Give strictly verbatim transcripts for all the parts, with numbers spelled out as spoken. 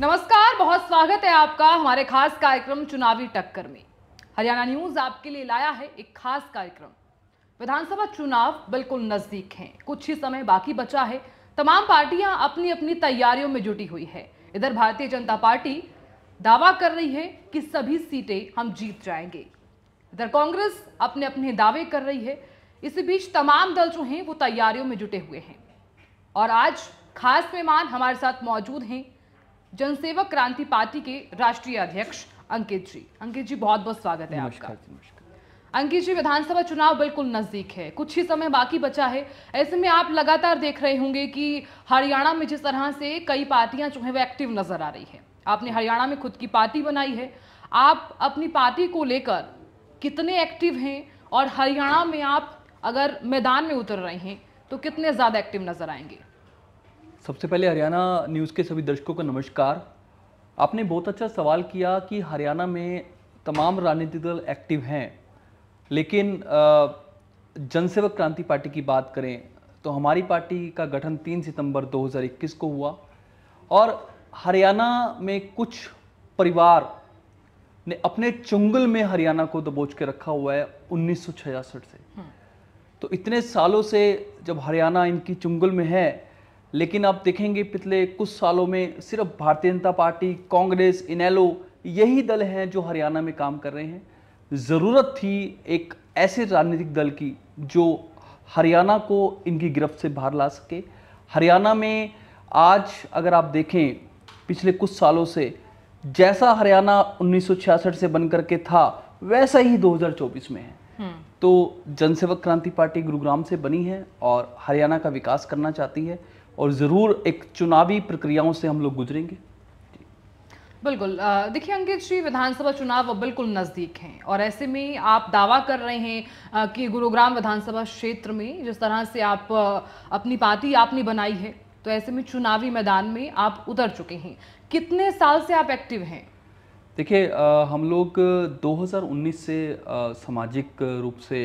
नमस्कार, बहुत स्वागत है आपका हमारे खास कार्यक्रम चुनावी टक्कर में। हरियाणा न्यूज आपके लिए लाया है एक खास कार्यक्रम। विधानसभा चुनाव बिल्कुल नजदीक हैं, कुछ ही समय बाकी बचा है। तमाम पार्टियां अपनी अपनी तैयारियों में जुटी हुई है। इधर भारतीय जनता पार्टी दावा कर रही है कि सभी सीटें हम जीत जाएंगे, इधर कांग्रेस अपने अपने दावे कर रही है। इसी बीच तमाम दल जो हैं वो तैयारियों में जुटे हुए हैं और आज खास मेहमान हमारे साथ मौजूद हैं जनसेवक क्रांति पार्टी के राष्ट्रीय अध्यक्ष अंकित जी। अंकित जी, बहुत बहुत स्वागत है आपका। अंकित जी, विधानसभा चुनाव बिल्कुल नजदीक है, कुछ ही समय बाकी बचा है। ऐसे में आप लगातार देख रहे होंगे कि हरियाणा में जिस तरह से कई पार्टियां जो हैं वो एक्टिव नजर आ रही है। आपने हरियाणा में खुद की पार्टी बनाई है, आप अपनी पार्टी को लेकर कितने एक्टिव हैं और हरियाणा में आप अगर मैदान में उतर रहे हैं तो कितने ज़्यादा एक्टिव नज़र आएंगे? सबसे पहले हरियाणा न्यूज़ के सभी दर्शकों को नमस्कार। आपने बहुत अच्छा सवाल किया कि हरियाणा में तमाम राजनीतिक दल एक्टिव हैं, लेकिन जनसेवक क्रांति पार्टी की बात करें तो हमारी पार्टी का गठन तीन सितंबर दो हज़ार इक्कीस को हुआ और हरियाणा में कुछ परिवार ने अपने चुंगल में हरियाणा को दबोच के रखा हुआ है उन्नीस सौ छियासठ से। तो इतने सालों से जब हरियाणा इनकी चुंगल में है, लेकिन आप देखेंगे पिछले कुछ सालों में सिर्फ भारतीय जनता पार्टी, कांग्रेस, इनेलो, यही दल हैं जो हरियाणा में काम कर रहे हैं। ज़रूरत थी एक ऐसे राजनीतिक दल की जो हरियाणा को इनकी गिरफ्त से बाहर ला सके। हरियाणा में आज अगर आप देखें पिछले कुछ सालों से जैसा हरियाणा उन्नीस सौ छियासठ से बन करके था वैसा ही दो हज़ार चौबीस में है। तो जनसेवक क्रांति पार्टी गुरुग्राम से बनी है और हरियाणा का विकास करना चाहती है और ज़रूर एक चुनावी प्रक्रियाओं से हम लोग गुजरेंगे। बिल्कुल। देखिए अंकित जी, विधानसभा चुनाव अब बिल्कुल नज़दीक हैं और ऐसे में आप दावा कर रहे हैं कि गुरुग्राम विधानसभा क्षेत्र में जिस तरह से आप अपनी पार्टी आपने बनाई है तो ऐसे में चुनावी मैदान में आप उतर चुके हैं। कितने साल से आप एक्टिव हैं? देखिए, हम लोग दो हज़ार उन्नीस से आ, सामाजिक रूप से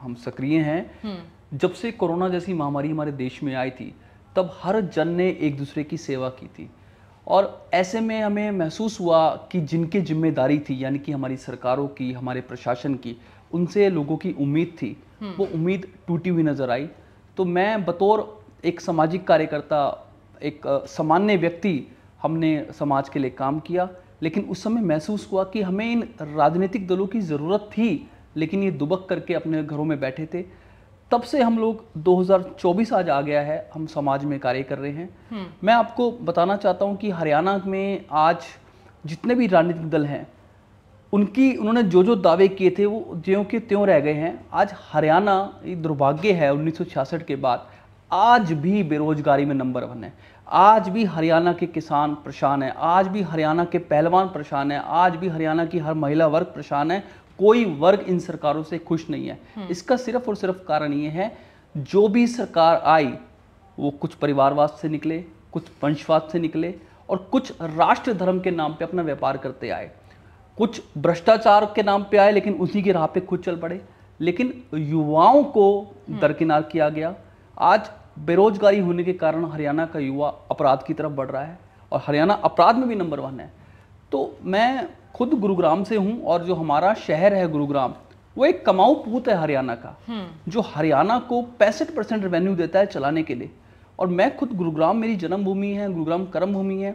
हम सक्रिय हैं। जब से कोरोना जैसी महामारी हमारे देश में आई थी तब हर जन ने एक दूसरे की सेवा की थी और ऐसे में हमें महसूस हुआ कि जिनकी जिम्मेदारी थी, यानी कि हमारी सरकारों की, हमारे प्रशासन की, उनसे लोगों की उम्मीद थी, वो उम्मीद टूटी हुई नज़र आई। तो मैं बतौर एक सामाजिक कार्यकर्ता, एक सामान्य व्यक्ति, हमने समाज के लिए काम किया, लेकिन उस समय महसूस हुआ कि हमें इन राजनीतिक दलों की ज़रूरत थी, लेकिन ये दुबक करके अपने घरों में बैठे थे। तब से हम लोग दो हज़ार चौबीस आज आ गया है, हम समाज में कार्य कर रहे हैं। मैं आपको बताना चाहता हूं कि हरियाणा में आज जितने भी राजनीतिक दल हैं उनकी उन्होंने जो जो दावे किए थे वो ज्यों के त्यों रह गए हैं। आज हरियाणा, ये दुर्भाग्य है, उन्नीस सौ छियासठ के बाद आज भी बेरोजगारी में नंबर वन है, आज भी हरियाणा के किसान परेशान है, आज भी हरियाणा के पहलवान परेशान है, आज भी हरियाणा की हर महिला वर्ग परेशान है। कोई वर्ग इन सरकारों से खुश नहीं है। इसका सिर्फ और सिर्फ कारण ये है जो भी सरकार आई वो कुछ परिवारवाद से निकले, कुछ वंशवाद से निकले और कुछ राष्ट्र धर्म के नाम पे अपना व्यापार करते आए, कुछ भ्रष्टाचार के नाम पे आए, लेकिन उसी के राह पे खुद चल पड़े, लेकिन युवाओं को दरकिनार किया गया। आज बेरोजगारी होने के कारण हरियाणा का युवा अपराध की तरफ बढ़ रहा है और हरियाणा अपराध में भी नंबर वन है। तो मैं खुद गुरुग्राम से हूं और जो हमारा शहर है गुरुग्राम, वो एक कमाऊ पूत है हरियाणा का, जो हरियाणा को पैंसठ परसेंट रेवेन्यू देता है चलाने के लिए। और मैं खुद गुरुग्राम, मेरी जन्मभूमि है, गुरुग्राम कर्मभूमि है।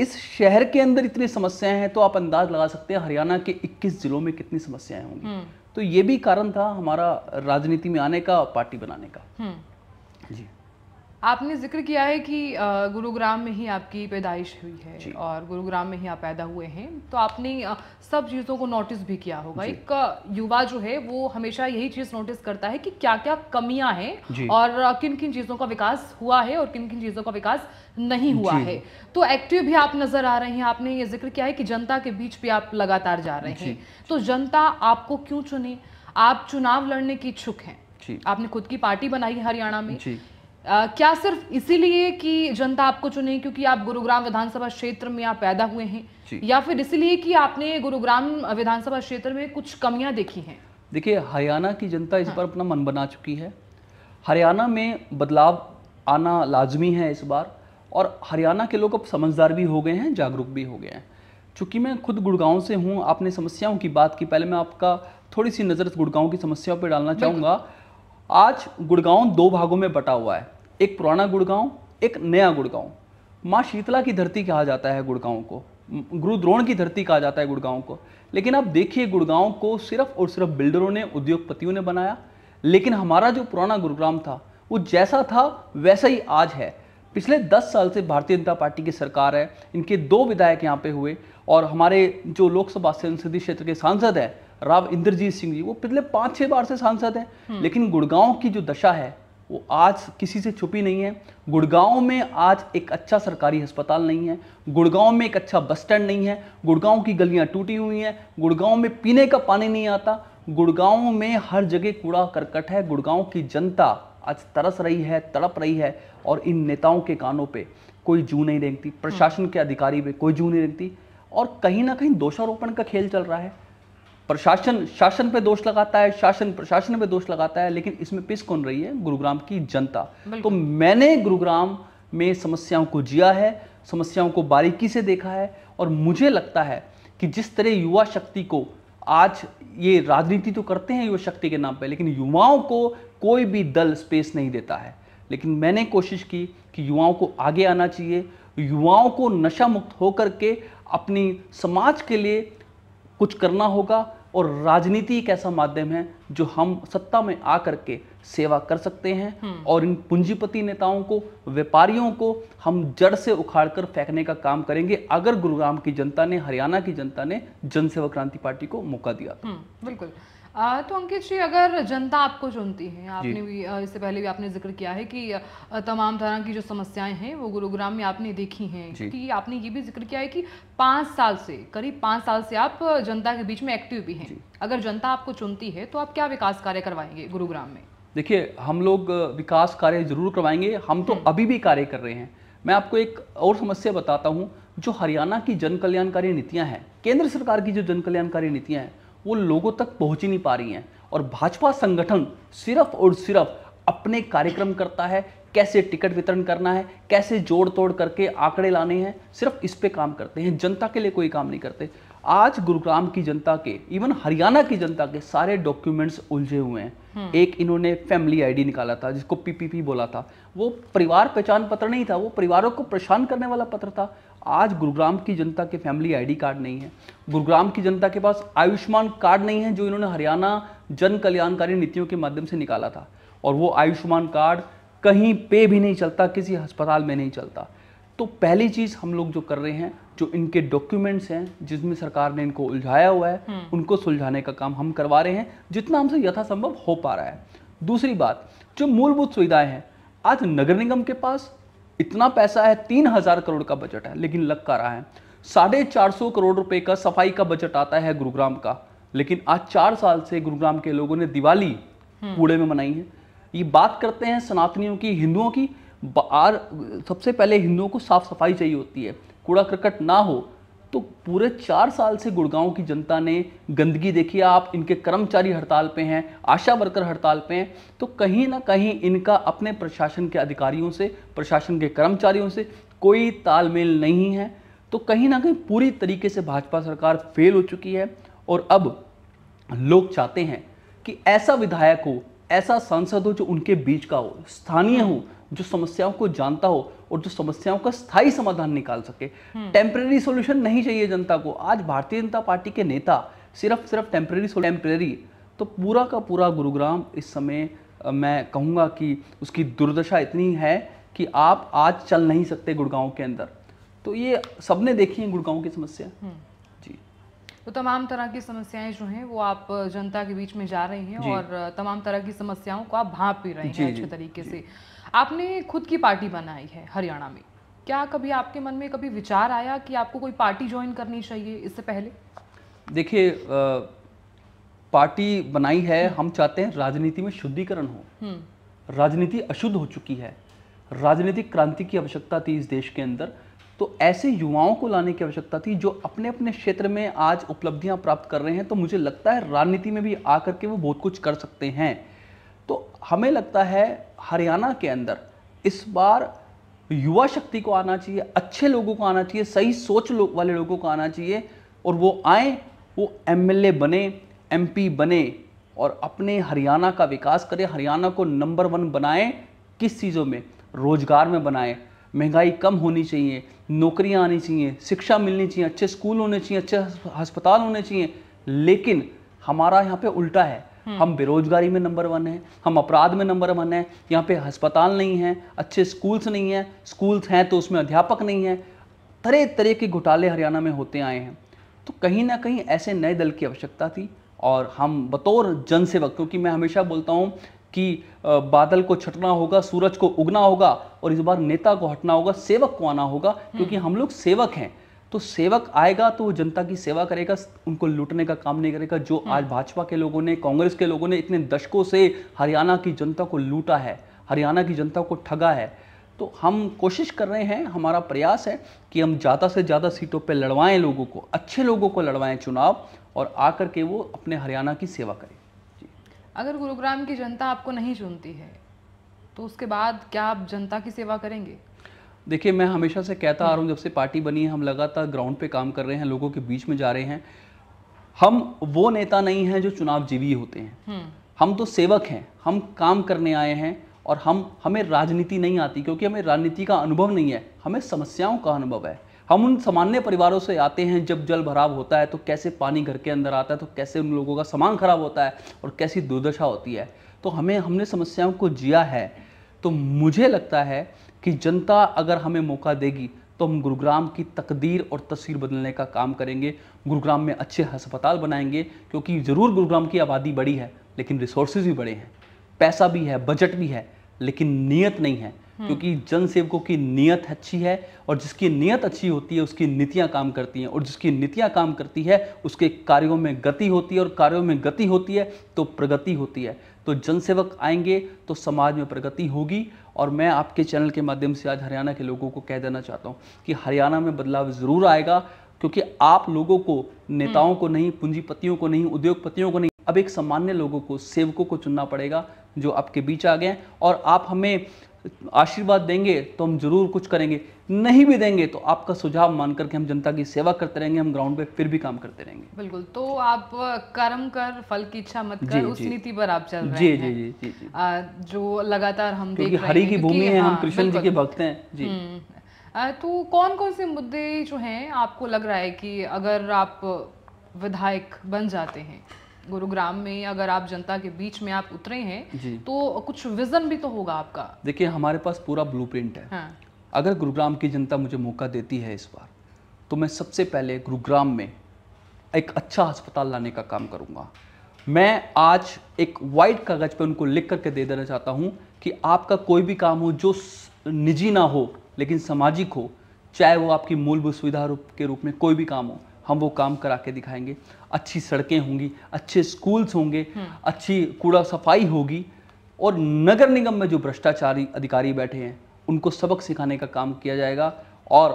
इस शहर के अंदर इतनी समस्याएं हैं तो आप अंदाज लगा सकते हैं हरियाणा के इक्कीस जिलों में कितनी समस्याएं होंगी। तो ये भी कारण था हमारा राजनीति में आने का, पार्टी बनाने का। जी, आपने जिक्र किया है कि गुरुग्राम में ही आपकी पैदाइश हुई है और गुरुग्राम में ही आप पैदा हुए हैं, तो आपने सब चीज़ों को नोटिस भी किया होगा। एक युवा जो है वो हमेशा यही चीज़ नोटिस करता है कि क्या क्या कमियां हैं और किन किन चीज़ों का विकास हुआ है और किन किन चीज़ों का विकास नहीं हुआ है। तो एक्टिव भी आप नजर आ रहे हैं, आपने ये जिक्र किया है कि जनता के बीच भी आप लगातार जा रहे हैं। तो जनता आपको क्यों चुने? आप चुनाव लड़ने की इच्छुक हैं, आपने खुद की पार्टी बनाई है हरियाणा में। आ, क्या सिर्फ इसीलिए कि जनता आपको चुने क्योंकि आप गुरुग्राम विधानसभा क्षेत्र में आप पैदा हुए हैं, या फिर इसलिए कि आपने गुरुग्राम विधानसभा क्षेत्र में कुछ कमियां देखी हैं? देखिए, हरियाणा की जनता इस हाँ। बार अपना मन बना चुकी है। हरियाणा में बदलाव आना लाजमी है इस बार और हरियाणा के लोग अब समझदार भी हो गए हैं, जागरूक भी हो गए हैं। चूँकि मैं खुद गुड़गांव से हूँ, आपने समस्याओं की बात की, पहले मैं आपका थोड़ी सी नज़र गुड़गांव की समस्याओं पर डालना चाहूँगा। आज गुड़गांव दो भागों में बटा हुआ है, एक पुराना गुड़गांव, एक नया गुड़गांव। माँ शीतला की धरती कहा जाता है गुड़गांव को, गुरु द्रोण की धरती कहा जाता है गुड़गांव को, लेकिन आप देखिए गुड़गांव को सिर्फ और सिर्फ बिल्डरों ने, उद्योगपतियों ने बनाया। लेकिन हमारा जो पुराना गुरुग्राम था वो जैसा था वैसा ही आज है। पिछले दस साल से भारतीय जनता पार्टी की सरकार है, इनके दो विधायक यहाँ पे हुए, और हमारे जो लोकसभा संसदीय क्षेत्र के सांसद हैं राव इंद्रजीत सिंह जी, वो पिछले पाँच छः बार से सांसद हैं। लेकिन गुड़गांव की जो दशा है वो आज किसी से छुपी नहीं है। गुड़गांव में आज एक अच्छा सरकारी अस्पताल नहीं है, गुड़गांव में एक अच्छा बस स्टैंड नहीं है, गुड़गांव की गलियां टूटी हुई हैं, गुड़गांव में पीने का पानी नहीं आता, गुड़गांव में हर जगह कूड़ा करकट है। गुड़गांव की जनता आज तरस रही है, तड़प रही है, और इन नेताओं के कानों पर कोई जू नहीं रेंगती, प्रशासन के अधिकारी पे कोई जू नहीं रेंगती, और कहीं ना कहीं दोषारोपण का खेल चल रहा है। प्रशासन शासन पे दोष लगाता है, शासन प्रशासन पे दोष लगाता है, लेकिन इसमें पिस कौन रही है? गुरुग्राम की जनता। तो मैंने गुरुग्राम में समस्याओं को जिया है, समस्याओं को बारीकी से देखा है, और मुझे लगता है कि जिस तरह युवा शक्ति को आज ये राजनीति तो करते हैं युवा शक्ति के नाम पे, लेकिन युवाओं को कोई भी दल स्पेस नहीं देता है। लेकिन मैंने कोशिश की कि युवाओं को आगे आना चाहिए, युवाओं को नशा मुक्त होकर के अपनी समाज के लिए कुछ करना होगा, और राजनीति एक ऐसा माध्यम है जो हम सत्ता में आ करके सेवा कर सकते हैं, और इन पूंजीपति नेताओं को, व्यापारियों को हम जड़ से उखाड़कर फेंकने का काम करेंगे, अगर गुरुग्राम की जनता ने, हरियाणा की जनता ने जनसेवा क्रांति पार्टी को मौका दिया। बिल्कुल। आ, तो अंकित जी, अगर जनता आपको चुनती है, आपने भी इससे पहले भी आपने जिक्र किया है कि तमाम तरह की जो समस्याएं हैं वो गुरुग्राम में आपने देखी हैं, क्योंकि आपने ये भी जिक्र किया है कि पाँच साल से करीब पाँच साल से आप जनता के बीच में एक्टिव भी हैं। अगर जनता आपको चुनती है तो आप क्या विकास कार्य करवाएंगे गुरुग्राम में? देखिए, हम लोग विकास कार्य जरूर करवाएंगे, हम तो अभी भी कार्य कर रहे हैं। मैं आपको एक और समस्या बताता हूँ, जो हरियाणा की जन कल्याणकारी नीतियाँ हैं, केंद्र सरकार की जो जन कल्याणकारी नीतियाँ हैं, वो लोगों तक पहुंच ही नहीं पा रही हैं, और भाजपा संगठन सिर्फ और सिर्फ अपने कार्यक्रम करता है, कैसे टिकट वितरण करना है, कैसे जोड़ तोड़ करके आंकड़े लाने हैं, सिर्फ इस पे काम करते हैं, जनता के लिए कोई काम नहीं करते। आज गुरुग्राम की जनता के, इवन हरियाणा की जनता के सारे डॉक्यूमेंट्स उलझे हुए हैं। एक इन्होंने फैमिली आईडी निकाला था जिसको पीपीपी बोला था, वो परिवार पहचान पत्र नहीं था, वो परिवारों को परेशान करने वाला पत्र था। आज गुरुग्राम की जनता के फैमिली आईडी कार्ड नहीं है, गुरुग्राम की जनता के पास आयुष्मान कार्ड नहीं है, जो इन्होंने हरियाणा जन कल्याणकारी नीतियों के माध्यम से निकाला था, और वो आयुष्मान कार्ड कहीं पे भी नहीं चलता, किसी अस्पताल में नहीं चलता। तो पहली चीज़ हम लोग जो कर रहे हैं, जो इनके डॉक्यूमेंट्स हैं जिसमें सरकार ने इनको उलझाया हुआ है, उनको सुलझाने का काम हम करवा रहे हैं, जितना हमसे यथासंभव हो पा रहा है। दूसरी बात, जो मूलभूत सुविधाएँ हैं, आज नगर निगम के पास इतना पैसा है, तीन हजार करोड़ का बजट है, लेकिन लग का रहा है साढ़े चार सौ करोड़ रुपए का सफाई का बजट आता है गुरुग्राम का, लेकिन आज चार साल से गुरुग्राम के लोगों ने दिवाली कूड़े में मनाई है। ये बात करते हैं सनातनियों की, हिंदुओं की, बार सबसे पहले हिंदुओं को साफ सफाई चाहिए होती है, कूड़ा करकट ना हो। तो पूरे चार साल से गुड़गांव की जनता ने गंदगी देखी। आप इनके कर्मचारी हड़ताल पे हैं, आशा वर्कर हड़ताल पे हैं, तो कहीं ना कहीं इनका अपने प्रशासन के अधिकारियों से, प्रशासन के कर्मचारियों से कोई तालमेल नहीं है। तो कहीं ना कहीं पूरी तरीके से भाजपा सरकार फेल हो चुकी है, और अब लोग चाहते हैं कि ऐसा विधायक हो, ऐसा सांसद हो जो उनके बीच का हो, स्थानीय हो, जो समस्याओं को जानता हो और जो समस्याओं का स्थायी समाधान निकाल सके। टेम्परेरी सॉल्यूशन नहीं चाहिए जनता को। आज भारतीय जनता पार्टी के नेता सिर्फ सिर्फ टेम्परेरी टेम्परेरी तो पूरा का पूरा गुरुग्राम इस समय मैं कहूँगा कि उसकी दुर्दशा इतनी है कि आप आज चल नहीं सकते गुड़गांव के अंदर। तो ये सबने देखी है गुड़गांव की समस्या। तो तमाम तरह की समस्याएं जो हैं वो आप जनता के बीच में जा रही हैं, और तमाम तरह की समस्याओं को आप भांप भी रहे हैं अच्छे तरीके से। आपने खुद की पार्टी बनाई है हरियाणा में, क्या कभी आपके मन में कभी विचार आया कि आपको कोई पार्टी ज्वाइन करनी चाहिए इससे पहले? देखिए, पार्टी बनाई है, हम चाहते हैं राजनीति में शुद्धिकरण हो। राजनीति अशुद्ध हो चुकी है, राजनीतिक क्रांति की आवश्यकता थी इस देश के अंदर। तो ऐसे युवाओं को लाने की आवश्यकता थी जो अपने अपने क्षेत्र में आज उपलब्धियां प्राप्त कर रहे हैं। तो मुझे लगता है राजनीति में भी आकर के वो बहुत कुछ कर सकते हैं। तो हमें लगता है हरियाणा के अंदर इस बार युवा शक्ति को आना चाहिए, अच्छे लोगों को आना चाहिए, सही सोच लो, वाले लोगों को आना चाहिए और वो आए, वो एमएलए बने, एमपी बने और अपने हरियाणा का विकास करें, हरियाणा को नंबर वन बनाएं। किस चीज़ों में? रोजगार में बनाएं, महंगाई कम होनी चाहिए, नौकरियां आनी चाहिए, शिक्षा मिलनी चाहिए, अच्छे स्कूल होने चाहिए, अच्छे अस्पताल होने चाहिए। लेकिन हमारा यहाँ पे उल्टा है, हम बेरोजगारी में नंबर वन हैं, हम अपराध में नंबर वन हैं, यहाँ पे अस्पताल नहीं हैं, अच्छे स्कूल्स नहीं हैं, स्कूल्स हैं तो उसमें अध्यापक नहीं हैं, तरह तरह के घोटाले हरियाणा में होते आए हैं। तो कहीं ना कहीं ऐसे नए दल की आवश्यकता थी और हम बतौर जनसेवक, क्योंकि मैं हमेशा बोलता हूँ कि बादल को छटना होगा, सूरज को उगना होगा और इस बार नेता को हटना होगा, सेवक को आना होगा, क्योंकि हम लोग सेवक हैं। तो सेवक आएगा तो वो जनता की सेवा करेगा, उनको लूटने का काम नहीं करेगा। जो आज भाजपा के लोगों ने, कांग्रेस के लोगों ने इतने दशकों से हरियाणा की जनता को लूटा है, हरियाणा की जनता को ठगा है। तो हम कोशिश कर रहे हैं, हमारा प्रयास है कि हम ज़्यादा से ज़्यादा सीटों पे लड़वाएं लोगों को, अच्छे लोगों को लड़वाएं चुनाव और आकर के वो अपने हरियाणा की सेवा करें। जी, अगर गुरुग्राम की जनता आपको नहीं चुनती है तो उसके बाद क्या आप जनता की सेवा करेंगे? देखिए, मैं हमेशा से कहता आ रहा हूँ, जब से पार्टी बनी है हम लगातार ग्राउंड पे काम कर रहे हैं, लोगों के बीच में जा रहे हैं। हम वो नेता नहीं हैं जो चुनाव जीवी होते हैं, हम तो सेवक हैं, हम काम करने आए हैं और हम हमें राजनीति नहीं आती, क्योंकि हमें राजनीति का अनुभव नहीं है, हमें समस्याओं का अनुभव है। हम उन सामान्य परिवारों से आते हैं, जब जल भराव होता है तो कैसे पानी घर के अंदर आता है, तो कैसे उन लोगों का सामान खराब होता है और कैसी दुर्दशा होती है। तो हमें हमने समस्याओं को जिया है। तो मुझे लगता है कि जनता अगर हमें मौका देगी तो हम गुरुग्राम की तकदीर और तस्वीर बदलने का काम करेंगे। गुरुग्राम में अच्छे अस्पताल बनाएंगे, क्योंकि ज़रूर गुरुग्राम की आबादी बड़ी है लेकिन रिसोर्सेज भी बड़े हैं, पैसा भी है, बजट भी है, लेकिन नीयत नहीं है। क्योंकि जनसेवकों की नीयत अच्छी है और जिसकी नीयत अच्छी होती है उसकी नीतियाँ काम करती हैं और जिसकी नीतियाँ काम करती है उसके कार्यों में गति होती है और कार्यों में गति होती है तो प्रगति होती है। तो जनसेवक आएंगे तो समाज में प्रगति होगी। और मैं आपके चैनल के माध्यम से आज हरियाणा के लोगों को कह देना चाहता हूँ कि हरियाणा में बदलाव ज़रूर आएगा, क्योंकि आप लोगों को, नेताओं को नहीं, पूंजीपतियों को नहीं, उद्योगपतियों को नहीं, अब एक सामान्य लोगों को, सेवकों को चुनना पड़ेगा जो आपके बीच आ गए। और आप हमें आशीर्वाद देंगे तो हम जरूर कुछ करेंगे, नहीं भी देंगे तो आपका सुझाव मान करके हम जनता की सेवा करते रहेंगे, हम ग्राउंड पे फिर भी काम करते रहेंगे। बिल्कुल, तो आप कर्म कर, फल की इच्छा मत कर, उस नीति पर आप चल रहे हैं। जी जी जी जी आ, जो लगातार हम देख रहे हैं, हरि की भूमि है, हम कृष्ण जी के भक्त हैं। जी, तो कौन कौन से मुद्दे जो हैं आपको लग रहा है कि अगर आप विधायक बन जाते हैं गुरुग्राम में, अगर आप जनता के बीच में आप उतरे हैं तो कुछ विजन भी तो होगा आपका? देखिए, हमारे पास पूरा ब्लूप्रिंट है। हाँ। अगर गुरुग्राम की जनता मुझे मौका देती है इस बार तो मैं सबसे पहले गुरुग्राम में एक अच्छा अस्पताल लाने का काम करूंगा। मैं आज एक वाइट कागज पे उनको लिख करके दे देना चाहता हूं कि आपका कोई भी काम हो जो निजी ना हो लेकिन सामाजिक हो, चाहे वो आपकी मूलभूत सुविधा के रूप में कोई भी काम हो, हम वो काम करा के दिखाएंगे। अच्छी सड़कें होंगी, अच्छे स्कूल्स होंगे, अच्छी कूड़ा सफाई होगी और नगर निगम में जो भ्रष्टाचारी अधिकारी बैठे हैं उनको सबक सिखाने का काम किया जाएगा। और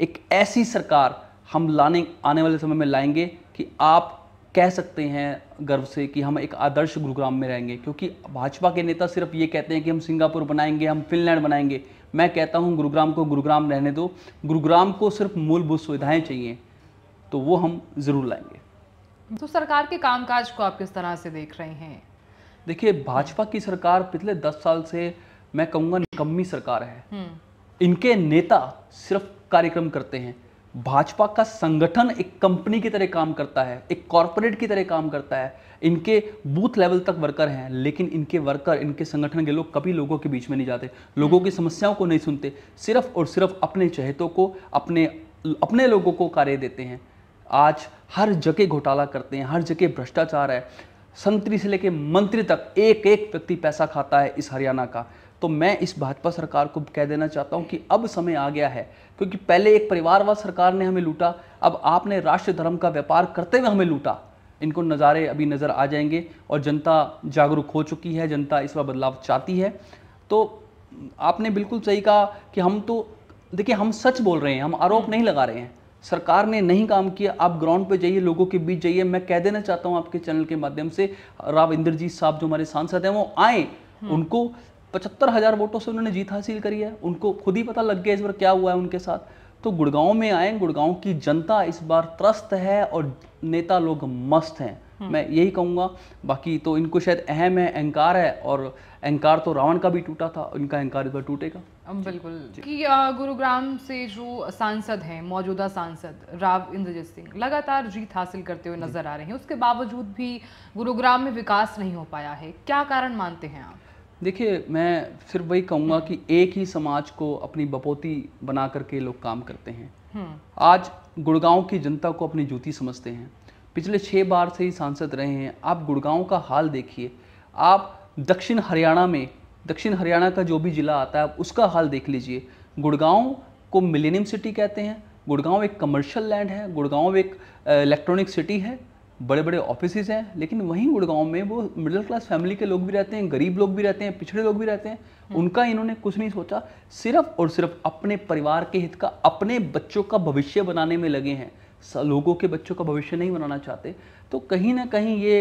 एक ऐसी सरकार हम लाने आने वाले समय में लाएंगे कि आप कह सकते हैं गर्व से कि हम एक आदर्श गुरुग्राम में रहेंगे। क्योंकि भाजपा के नेता सिर्फ ये कहते हैं कि हम सिंगापुर बनाएंगे, हम फिनलैंड बनाएंगे। मैं कहता हूँ गुरुग्राम को गुरुग्राम रहने दो, गुरुग्राम को सिर्फ मूलभूत सुविधाएँ चाहिए, तो वो हम ज़रूर लाएंगे। तो सरकार के कामकाज को आप किस तरह से देख रहे हैं? देखिए, भाजपा की सरकार पिछले दस साल से मैं कहूँगा निकम्मी सरकार है। इनके नेता सिर्फ कार्यक्रम करते हैं। भाजपा का संगठन एक कंपनी की तरह काम करता है, एक कॉरपोरेट की तरह काम करता है। इनके बूथ लेवल तक वर्कर हैं, लेकिन इनके वर्कर, इनके संगठन के लोग कभी लोगों के बीच में नहीं जाते, लोगों की समस्याओं को नहीं सुनते, सिर्फ और सिर्फ अपने चहेतों को, अपने अपने लोगों को कार्य देते हैं। आज हर जगह घोटाला करते हैं, हर जगह भ्रष्टाचार है, संतरी से लेकर मंत्री तक एक एक व्यक्ति पैसा खाता है इस हरियाणा का। तो मैं इस भाजपा सरकार को कह देना चाहता हूं कि अब समय आ गया है, क्योंकि पहले एक परिवारवाद सरकार ने हमें लूटा, अब आपने राष्ट्र धर्म का व्यापार करते हुए हमें लूटा। इनको नज़ारे अभी नज़र आ जाएंगे और जनता जागरूक हो चुकी है, जनता इस बार बदलाव चाहती है। तो आपने बिल्कुल सही कहा कि हम तो देखिए, हम सच बोल रहे हैं, हम आरोप नहीं लगा रहे हैं। सरकार ने नहीं काम किया, आप ग्राउंड पे जाइए, लोगों के बीच जाइए। मैं कह देना चाहता हूँ आपके चैनल के माध्यम से, राव इंद्रजीत साहब जो हमारे सांसद हैं वो आए, उनको पचहत्तर हज़ार वोटों से उन्होंने जीत हासिल करी है। उनको खुद ही पता लग गया इस बार क्या हुआ है उनके साथ। तो गुड़गांव में आए, गुड़गांव की जनता इस बार त्रस्त है और नेता लोग मस्त हैं, मैं यही कहूँगा। बाकी तो इनको शायद अहम है, अहंकार है, और अहंकार तो रावण का भी टूटा था, इनका अहंकार इस बार टूटेगा बिल्कुल। कि गुरुग्राम से जो सांसद हैं, मौजूदा सांसद राव इंद्रजीत सिंह, लगातार जीत हासिल करते हुए नजर आ रहे हैं, उसके बावजूद भी गुरुग्राम में विकास नहीं हो पाया है, क्या कारण मानते हैं आप? देखिए, मैं सिर्फ वही कहूँगा कि एक ही समाज को अपनी बपोती बना करके लोग काम करते हैं। आज गुड़गांव की जनता को अपनी जूती समझते हैं, पिछले छः बार से ही सांसद रहे हैं। आप गुड़गांव का हाल देखिए, आप दक्षिण हरियाणा में, दक्षिण हरियाणा का जो भी ज़िला आता है आप उसका हाल देख लीजिए। गुड़गांव को मिलेनियम सिटी कहते हैं, गुड़गांव एक कमर्शियल लैंड है, गुड़गांव एक इलेक्ट्रॉनिक सिटी है, बड़े बड़े ऑफिसेज हैं, लेकिन वहीं गुड़गांव में वो मिडिल क्लास फैमिली के लोग भी रहते हैं, गरीब लोग भी रहते हैं, पिछड़े लोग भी रहते हैं, उनका इन्होंने कुछ नहीं सोचा, सिर्फ और सिर्फ अपने परिवार के हित का, अपने बच्चों का भविष्य बनाने में लगे हैं, लोगों के बच्चों का भविष्य नहीं बनाना चाहते। तो कहीं ना कहीं ये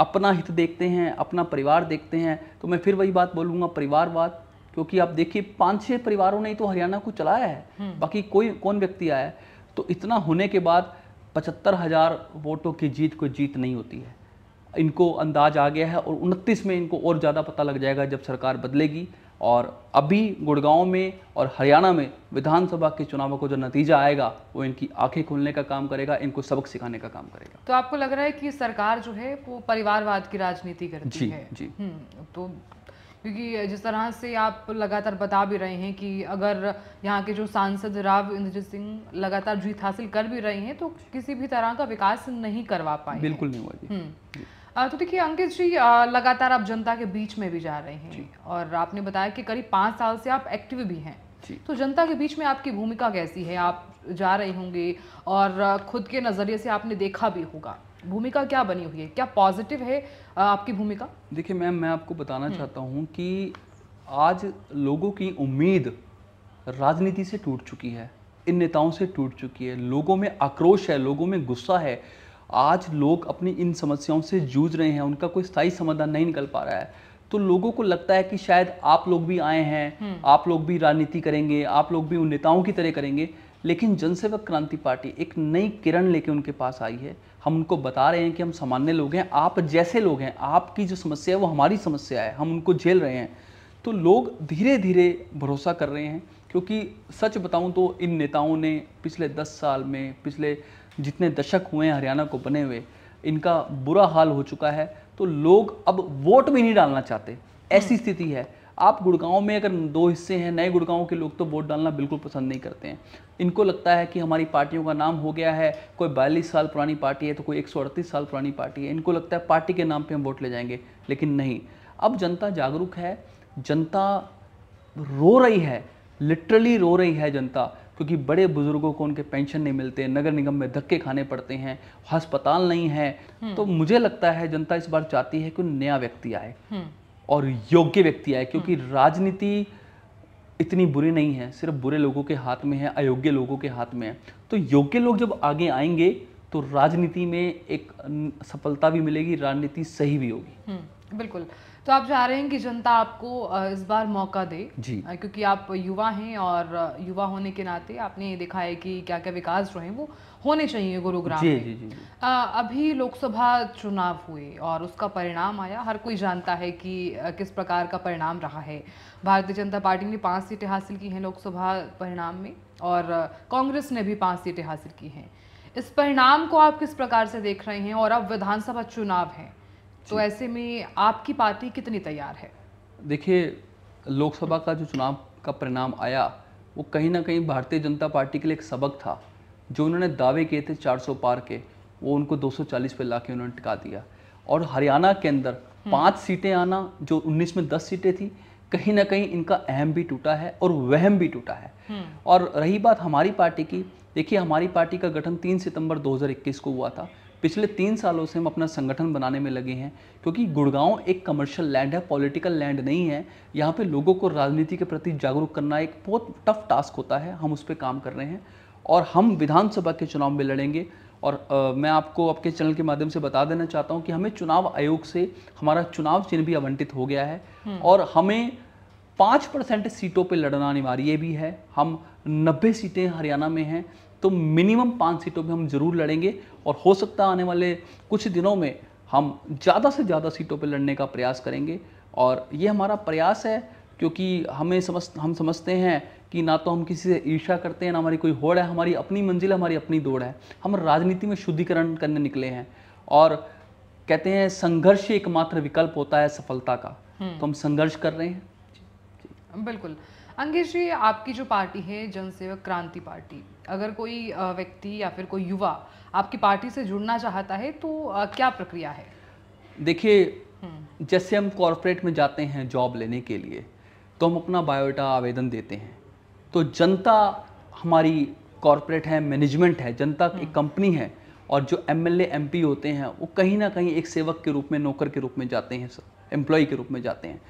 अपना हित देखते हैं, अपना परिवार देखते हैं। तो मैं फिर वही बात बोलूँगा, परिवारवाद, क्योंकि आप देखिए पाँच छः परिवारों ने तो हरियाणा को चलाया है, बाकी कोई कौन व्यक्ति आया है। तो इतना होने के बाद पचहत्तर हज़ार वोटों की जीत को जीत नहीं होती है, इनको अंदाज आ गया है, और उनतीस में इनको और ज़्यादा पता लग जाएगा जब सरकार बदलेगी। और अभी गुड़गांव में और हरियाणा में विधानसभा के चुनावों को जो नतीजा आएगा वो इनकी आंखें खोलने का काम करेगा, इनको सबक सिखाने का काम करेगा। तो आपको लग रहा है कि सरकार जो है वो परिवारवाद की राजनीति करती जी, है जी जी तो क्योंकि जिस तरह से आप लगातार बता भी रहे हैं कि अगर यहाँ के जो सांसद राव इंद्रजीत सिंह लगातार जीत हासिल कर भी रहे हैं तो किसी भी तरह का विकास नहीं करवा पाए, बिल्कुल नहीं हुआ। तो देखिए अंकित जी, लगातार आप जनता के बीच में भी जा रहे हैं और आपने बताया कि करीब पाँच साल से आप एक्टिव भी हैं, तो जनता के बीच में आपकी भूमिका कैसी है? आप जा रहे होंगे और खुद के नज़रिए से आपने देखा भी होगा, भूमिका क्या बनी हुई है, क्या पॉजिटिव है आपकी भूमिका? देखिए मैम, मैं आपको बताना चाहता हूँ कि आज लोगों की उम्मीद राजनीति से टूट चुकी है, इन नेताओं से टूट चुकी है, लोगों में आक्रोश है, लोगों में गुस्सा है। आज लोग अपनी इन समस्याओं से जूझ रहे हैं, उनका कोई स्थायी समाधान नहीं निकल पा रहा है। तो लोगों को लगता है कि शायद आप लोग भी आए हैं, आप लोग भी राजनीति करेंगे, आप लोग भी उन नेताओं की तरह करेंगे, लेकिन जनसेवक क्रांति पार्टी एक नई किरण लेके उनके पास आई है। हम उनको बता रहे हैं कि हम सामान्य लोग हैं, आप जैसे लोग हैं, आपकी जो समस्या है वो हमारी समस्या है, हम उनको झेल रहे हैं। तो लोग धीरे धीरे भरोसा कर रहे हैं, क्योंकि सच बताऊं तो इन नेताओं ने पिछले दस साल में, पिछले जितने दशक हुए हैं हरियाणा को बने हुए, इनका बुरा हाल हो चुका है। तो लोग अब वोट भी नहीं डालना चाहते, ऐसी स्थिति है। आप गुड़गांव में अगर दो हिस्से हैं, नए गुड़गांव के लोग तो वोट डालना बिल्कुल पसंद नहीं करते हैं, इनको लगता है कि हमारी पार्टियों का नाम हो गया है, कोई बयालीस साल पुरानी पार्टी है तो कोई एक सौ अड़तीस साल पुरानी पार्टी है, इनको लगता है पार्टी के नाम पे हम वोट ले जाएंगे, लेकिन नहीं। अब जनता जागरूक है, जनता रो रही है, लिटरली रो रही है जनता, क्योंकि बड़े बुजुर्गों को उनके पेंशन नहीं मिलते, नगर निगम में धक्के खाने पड़ते हैं, अस्पताल नहीं है। तो मुझे लगता है जनता इस बार चाहती है कि नया व्यक्ति आए और योग्य व्यक्ति आए, क्योंकि राजनीति इतनी बुरी नहीं है, सिर्फ बुरे लोगों के हाथ में है, अयोग्य लोगों के हाथ में है। तो योग्य लोग जब आगे आएंगे तो राजनीति में एक सफलता भी मिलेगी, राजनीति सही भी होगी। बिल्कुल, तो आप चाह रहे हैं कि जनता आपको इस बार मौका दे जी, क्योंकि आप युवा हैं और युवा होने के नाते आपने देखा है कि क्या क्या विकास जो हैं वो होने चाहिए गुरुग्राम में। जी, जी, जी। अभी लोकसभा चुनाव हुए और उसका परिणाम आया, हर कोई जानता है कि किस प्रकार का परिणाम रहा है। भारतीय जनता पार्टी ने पाँच सीटें हासिल की हैं लोकसभा परिणाम में और कांग्रेस ने भी पाँच सीटें हासिल की हैं। इस परिणाम को आप किस प्रकार से देख रहे हैं? और अब विधानसभा चुनाव हैं, तो ऐसे में आपकी पार्टी कितनी तैयार है? देखिए, लोकसभा का जो चुनाव का परिणाम आया वो कहीं ना कहीं भारतीय जनता पार्टी के लिए एक सबक था। जो उन्होंने दावे किए थे चार सौ पार के, वो उनको दो सौ चालीस पे लाके उन्होंने टिका दिया। और हरियाणा के अंदर पांच सीटें आना, जो उन्नीस में दस सीटें थी, कहीं ना कहीं इनका अहम भी टूटा है और वहम भी टूटा है। और रही बात हमारी पार्टी की, देखिए हमारी पार्टी का गठन तीन सितंबर दो हज़ार इक्कीस को हुआ था। पिछले तीन सालों से हम अपना संगठन बनाने में लगे हैं, क्योंकि गुड़गांव एक कमर्शियल लैंड है, पॉलिटिकल लैंड नहीं है। यहाँ पे लोगों को राजनीति के प्रति जागरूक करना एक बहुत टफ टास्क होता है, हम उस पर काम कर रहे हैं और हम विधानसभा के चुनाव में लड़ेंगे। और आ, मैं आपको आपके चैनल के माध्यम से बता देना चाहता हूँ कि हमें चुनाव आयोग से हमारा चुनाव चिन्ह भी आवंटित हो गया है और हमें पाँच परसेंट सीटों पे लड़ना अनिवार्य भी है। हम नब्बे सीटें हरियाणा में हैं, तो मिनिमम पाँच सीटों पे हम ज़रूर लड़ेंगे और हो सकता है आने वाले कुछ दिनों में हम ज़्यादा से ज़्यादा सीटों पे लड़ने का प्रयास करेंगे। और ये हमारा प्रयास है क्योंकि हमें समझ हम समझते हैं कि ना तो हम किसी से ईर्ष्या करते हैं, ना हमारी कोई होड़ है, हमारी अपनी मंजिल, हमारी अपनी दौड़ है। हम राजनीति में शुद्धिकरण करने निकले हैं और कहते हैं संघर्ष एकमात्र विकल्प होता है सफलता का, तो हम संघर्ष कर रहे हैं। बिल्कुल। अंकित जी, आपकी जो पार्टी है जनसेवक क्रांति पार्टी, अगर कोई व्यक्ति या फिर कोई युवा आपकी पार्टी से जुड़ना चाहता है तो क्या प्रक्रिया है? देखिए, जैसे हम कॉर्पोरेट में जाते हैं जॉब लेने के लिए तो हम अपना बायोडाटा आवेदन देते हैं, तो जनता हमारी कॉर्पोरेट है, मैनेजमेंट है, जनता एक कंपनी है, और जो एमएलए एमपी होते हैं वो कहीं ना कहीं एक सेवक के रूप में, नौकर के रूप में जाते हैं, एम्प्लॉय के रूप में जाते हैं।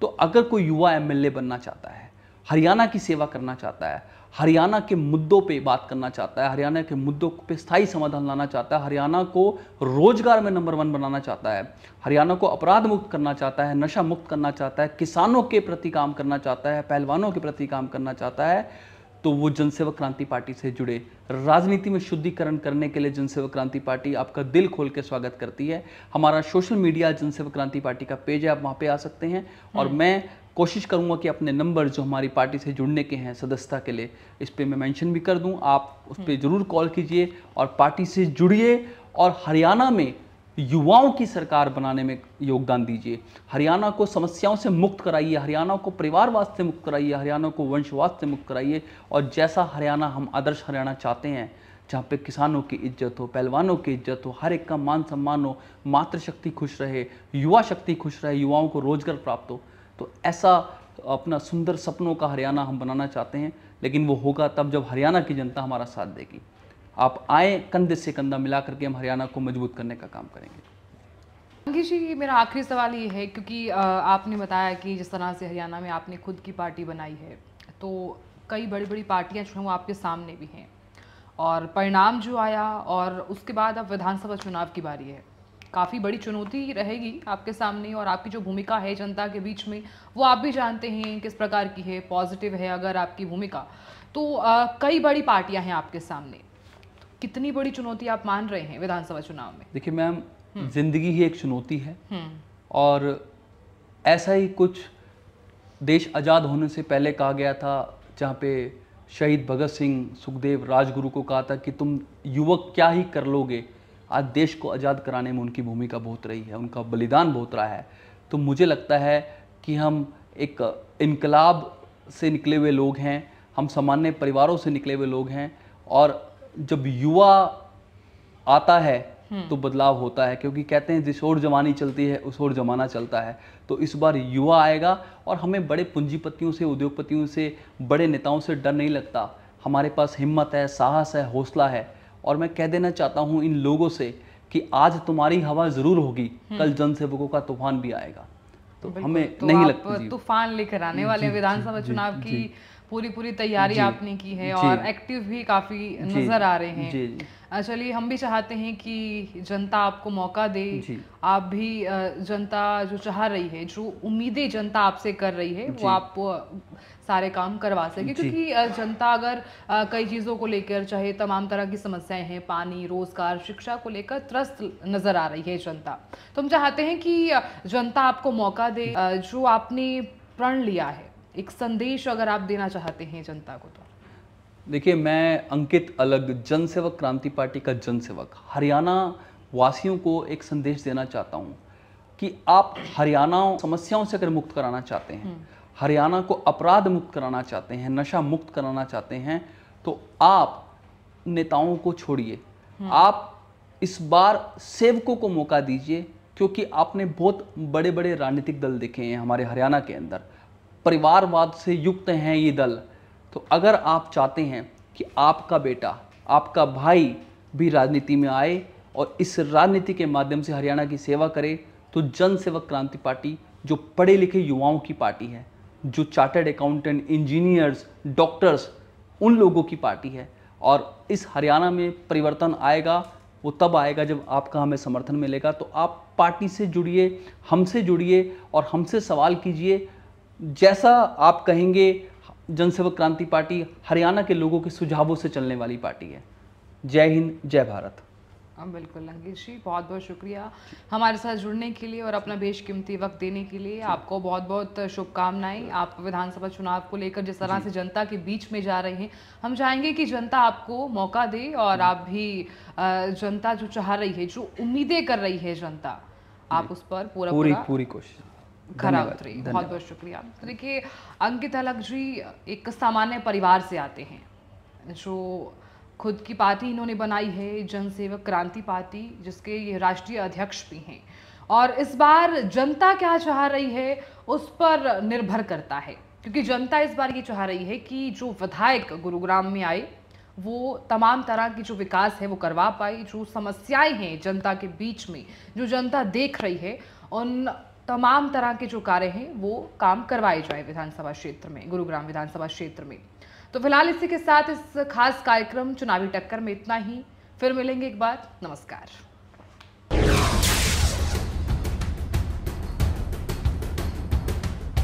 तो अगर कोई युवा एमएलए बनना चाहता है, हरियाणा की सेवा करना चाहता है, हरियाणा के मुद्दों पे बात करना चाहता है, हरियाणा के मुद्दों पे स्थायी समाधान लाना चाहता है, हरियाणा को रोजगार में नंबर वन बनाना चाहता है, हरियाणा को अपराध मुक्त करना चाहता है, नशा मुक्त करना चाहता है, किसानों के प्रति काम करना चाहता है, पहलवानों के प्रति काम करना चाहता है, तो वो जनसेवक क्रांति पार्टी से जुड़े। राजनीति में शुद्धिकरण करने के लिए जनसेवक क्रांति पार्टी आपका दिल खोल के स्वागत करती है। हमारा सोशल मीडिया जनसेवक क्रांति पार्टी का पेज है, आप वहाँ पे आ सकते हैं। और मैं कोशिश करूँगा कि अपने नंबर जो हमारी पार्टी से जुड़ने के हैं सदस्यता के लिए, इस पर मैं मेंशन भी कर दूँ, आप उस पर ज़रूर कॉल कीजिए और पार्टी से जुड़िए और हरियाणा में युवाओं की सरकार बनाने में योगदान दीजिए। हरियाणा को समस्याओं से मुक्त कराइए, हरियाणा को परिवारवाद से मुक्त कराइए, हरियाणा को वंशवाद से मुक्त कराइए, और जैसा हरियाणा हम आदर्श हरियाणा चाहते हैं, जहाँ पे किसानों की इज्जत हो, पहलवानों की इज्जत हो, हर एक का मान सम्मान हो, मातृशक्ति खुश रहे, युवा शक्ति खुश रहे, युवाओं को रोजगार प्राप्त हो, तो ऐसा अपना सुंदर सपनों का हरियाणा हम बनाना चाहते हैं। लेकिन वो होगा तब जब हरियाणा की जनता हमारा साथ देगी। आप आए, कंधे से कंधा मिला करके हम हरियाणा को मजबूत करने का काम करेंगे। अंकित जी, मेरा आखिरी सवाल ये है क्योंकि आपने बताया कि जिस तरह से हरियाणा में आपने खुद की पार्टी बनाई है, तो कई बड़ी बड़ी पार्टियां जो हैं वो आपके सामने भी हैं, और परिणाम जो आया और उसके बाद अब विधानसभा चुनाव की बारी है, काफ़ी बड़ी चुनौती रहेगी आपके सामने, और आपकी जो भूमिका है जनता के बीच में वो आप भी जानते हैं किस प्रकार की है, पॉजिटिव है अगर आपकी भूमिका, तो कई बड़ी पार्टियाँ हैं आपके सामने, कितनी बड़ी चुनौती आप मान रहे हैं विधानसभा चुनाव में? देखिए मैम, जिंदगी ही एक चुनौती है और ऐसा ही कुछ देश आज़ाद होने से पहले कहा गया था, जहाँ पे शहीद भगत सिंह, सुखदेव, राजगुरु को कहा था कि तुम युवक क्या ही कर लोगे। आज देश को आज़ाद कराने में उनकी भूमिका बहुत रही है, उनका बलिदान बहुत रहा है। तो मुझे लगता है कि हम एक इनकलाब से निकले हुए लोग हैं, हम सामान्य परिवारों से निकले हुए लोग हैं, और जब युवा आता है तो बदलाव होता है, क्योंकि कहते हैं जिस ओर जवानी चलती है उस ओर जमाना चलता है। तो इस बार युवा आएगा और हमें बड़े पूंजीपतियों से, उद्योगपतियों से, बड़े नेताओं से डर नहीं लगता। हमारे पास हिम्मत है, साहस है, हौसला है। और मैं कह देना चाहता हूँ इन लोगों से कि आज तुम्हारी हवा ज़रूर होगी, कल जनसेवकों का तूफान भी आएगा। तो हमें तो नहीं लगता तूफान लेकर आने वाले विधानसभा चुनाव की पूरी पूरी तैयारी आपने की है और एक्टिव भी काफी नजर आ रहे हैं। चलिए, हम भी चाहते हैं कि जनता आपको मौका दे, आप भी जनता जो चाह रही है, जो उम्मीदें जनता आपसे कर रही है वो आप सारे काम करवा सके, क्योंकि जनता अगर कई चीज़ों को लेकर, चाहे तमाम तरह की समस्याएं हैं, पानी, रोजगार, शिक्षा को लेकर त्रस्त नजर आ रही है जनता, तो हम चाहते हैं कि जनता आपको मौका दे। जो आपने प्रण लिया है, एक संदेश अगर आप देना चाहते हैं जनता को तो? देखिए, मैं अंकित अल्घ, जनसेवक क्रांति पार्टी का जनसेवक, हरियाणा वासियों को एक संदेश देना चाहता हूं कि आप हरियाणा समस्याओं से अगर मुक्त कराना चाहते हैं, हरियाणा को अपराध मुक्त कराना चाहते हैं, नशा मुक्त कराना चाहते हैं, तो आप नेताओं को छोड़िए, आप इस बार सेवकों को मौका दीजिए। क्योंकि आपने बहुत बड़े बड़े राजनीतिक दल देखे हैं हमारे हरियाणा के अंदर, परिवारवाद से युक्त हैं ये दल। तो अगर आप चाहते हैं कि आपका बेटा, आपका भाई भी राजनीति में आए और इस राजनीति के माध्यम से हरियाणा की सेवा करे, तो जनसेवक क्रांति पार्टी, जो पढ़े लिखे युवाओं की पार्टी है, जो चार्टर्ड अकाउंटेंट, इंजीनियर्स, डॉक्टर्स, उन लोगों की पार्टी है, और इस हरियाणा में परिवर्तन आएगा। वो तब आएगा जब आपका हमें समर्थन मिलेगा। तो आप पार्टी से जुड़िए, हमसे जुड़िए और हमसे सवाल कीजिए। जैसा आप कहेंगे जनसेवक क्रांति पार्टी हरियाणा के लोगों के सुझावों से चलने वाली पार्टी है। जय हिंद, जय भारत। हम बिल्कुल अंकित जी, बहुत बहुत शुक्रिया हमारे साथ जुड़ने के लिए और अपना बेशकीमती वक्त देने के लिए। आपको बहुत बहुत शुभकामनाएं। आप विधानसभा चुनाव को लेकर जिस तरह से जनता के बीच में जा रहे हैं, हम चाहेंगे कि जनता आपको मौका दे और आप भी जनता जो चाह रही है, जो उम्मीदें कर रही है जनता, आप उस पर पूरा पूरी पूरी कोशिश खरा उतरे। बहुत बहुत शुक्रिया। देखिए अंकित अल्घ जी एक सामान्य परिवार से आते हैं, जो खुद की पार्टी इन्होंने बनाई है जनसेवक क्रांति पार्टी, जिसके ये राष्ट्रीय अध्यक्ष भी हैं, और इस बार जनता क्या चाह रही है उस पर निर्भर करता है, क्योंकि जनता इस बार ये चाह रही है कि जो विधायक गुरुग्राम में आए वो तमाम तरह की जो विकास है वो करवा पाए, जो समस्याएं हैं जनता के बीच में जो जनता देख रही है उन तमाम तरह के जो कार्य हैं वो काम करवाए जाए विधानसभा क्षेत्र में, गुरुग्राम विधानसभा क्षेत्र में। तो फिलहाल इसी के साथ इस खास कार्यक्रम चुनावी टक्कर में इतना ही। फिर मिलेंगे एक बार, नमस्कार।